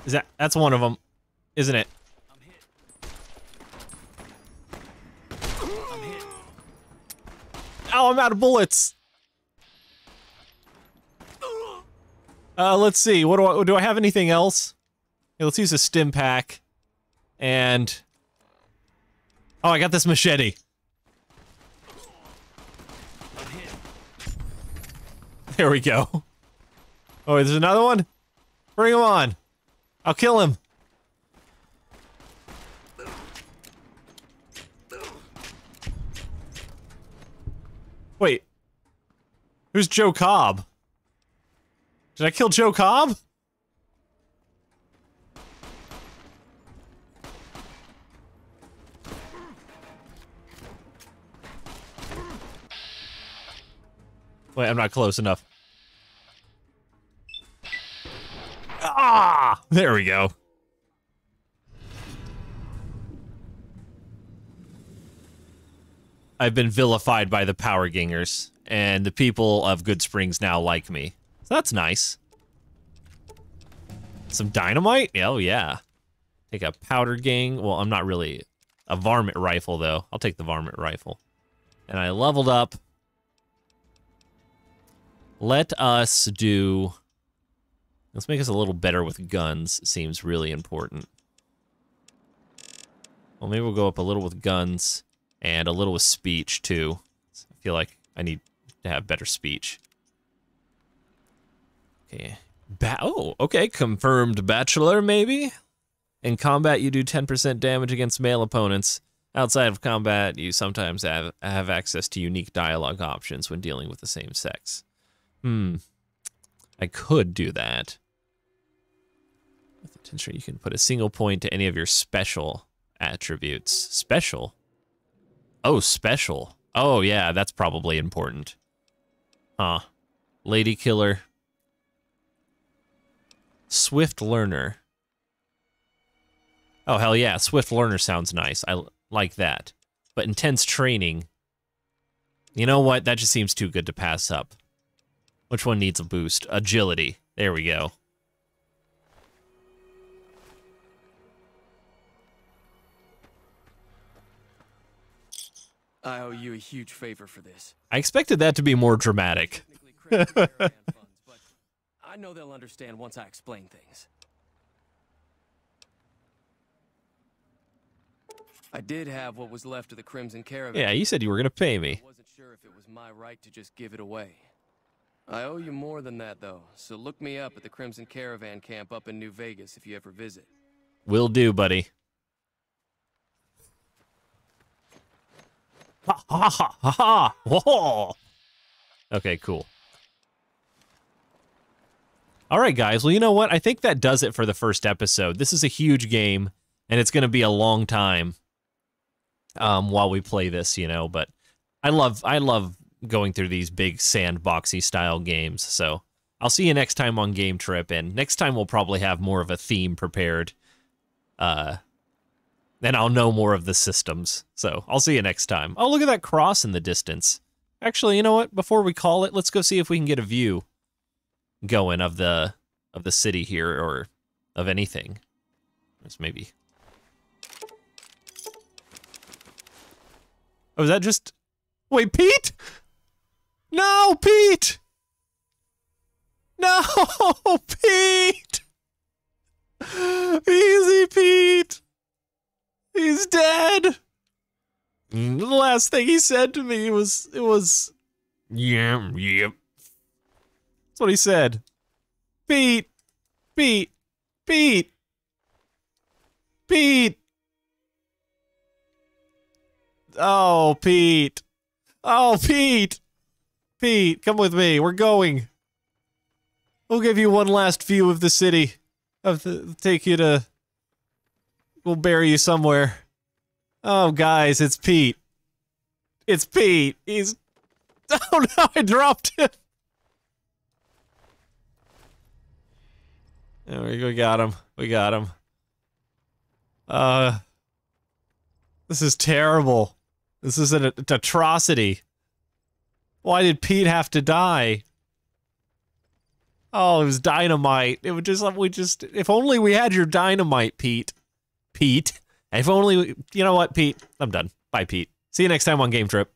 Is that- that's one of them, isn't it? I'm hit. I'm hit. Oh, I'm out of bullets! Let's see. What do I have anything else? Here, let's use a Stimpak. And oh, I got this machete. There we go. Oh, wait, there's another one? Bring him on. I'll kill him. Wait. Who's Joe Cobb? Did I kill Joe Cobb? Wait, I'm not close enough. Ah! There we go. I've been vilified by the Power Gangers, and the people of Good Springs now like me. So that's nice. Some dynamite? Oh, yeah. Take a powder gang. Well, I'm not really a varmint rifle, though. I'll take the varmint rifle. And I leveled up. Let us do... Let's make us a little better with guns. Seems really important. Well, maybe we'll go up a little with guns and a little with speech, too. I feel like I need to have better speech. Oh, okay, confirmed bachelor, maybe? In combat, you do 10% damage against male opponents. Outside of combat, you sometimes have access to unique dialogue options when dealing with the same sex. I could do that. With intention, you can put a single point to any of your special attributes. Special? Oh, special. Oh, yeah, that's probably important. Huh. Lady killer. Swift Learner. Oh, hell yeah. Swift Learner sounds nice. I like that. But intense training. You know what? That just seems too good to pass up. Which one needs a boost? Agility. There we go. I owe you a huge favor for this. I expected that to be more dramatic. I know they'll understand once I explain things. I did have what was left of the Crimson Caravan. Yeah, you said you were going to pay me. I wasn't sure if it was my right to just give it away. I owe you more than that, though, so look me up at the Crimson Caravan camp up in New Vegas if you ever visit. Will do, buddy. Ha ha ha ha ha! Whoa! Okay, cool. Alright guys, well you know what, I think that does it for the first episode. This is a huge game, and it's going to be a long time while we play this, you know, but I love going through these big sandboxy style games, so I'll see you next time on Game Trip, and next time we'll probably have more of a theme prepared, and I'll know more of the systems, so I'll see you next time. Oh, look at that cross in the distance. Actually, you know what, before we call it, let's go see if we can get a view going of the city here, or of anything. There's maybe. Oh, is that just? Wait, Pete? No, Pete! No, Pete! Easy, Pete! He's dead. The last thing he said to me was, yep. That's what he said. Pete. Pete! Pete! Pete! Oh, Pete! Oh, Pete! Pete, come with me. We're going. We'll give you one last view of the city. Take you to... We'll bury you somewhere. Oh, guys, it's Pete. It's Pete. He's... Oh, no, I dropped him. We got him. We got him. This is terrible. This is an atrocity. Why did Pete have to die? Oh, it was dynamite. It would just, if only we had your dynamite, Pete. Pete. If only, you know what, Pete? I'm done. Bye, Pete. See you next time on Game Trip.